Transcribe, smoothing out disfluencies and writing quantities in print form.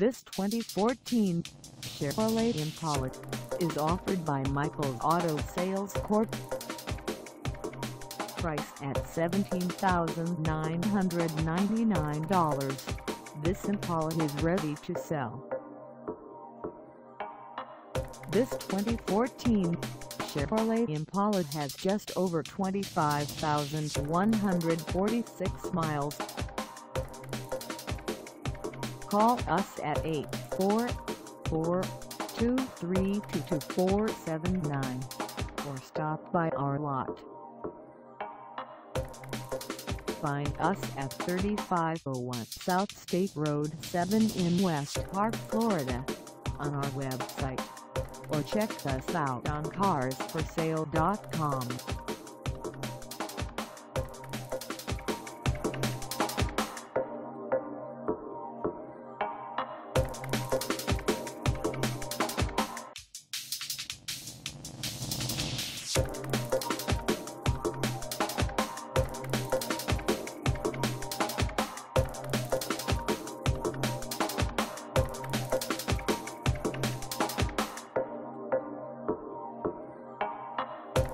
This 2014 Chevrolet Impala is offered by Michael's Auto Sales Corp. Priced at $17,999, this Impala is ready to sell. This 2014 Chevrolet Impala has just over 25,146 miles. Call us at 844-232-2479 or stop by our lot. Find us at 3501 South State Road 7 in West Park, Florida, on our website, or check us out on carsforsale.com.